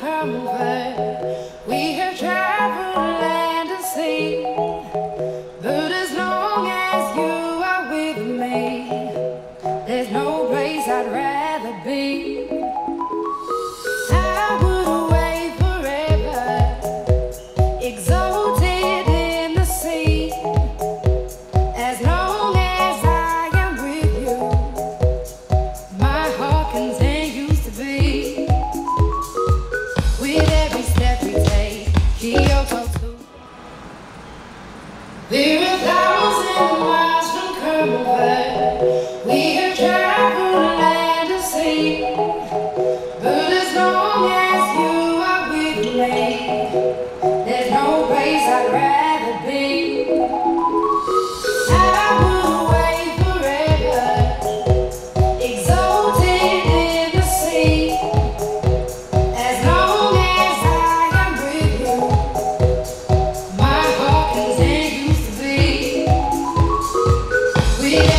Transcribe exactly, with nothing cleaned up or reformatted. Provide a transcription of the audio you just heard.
come back. We have traveled land and sea, but as long as you are with me, there's no place I'd rather be. I would wait forever, exalted in the sea, as long as I am with you, my heart can. We're a thousand miles from comfort. We have traveled land and sea, but as long as you are with me, there's no place I'd rather be. I would wait forever, exalted in the sea, as long as I am with you, my heart can. Yeah.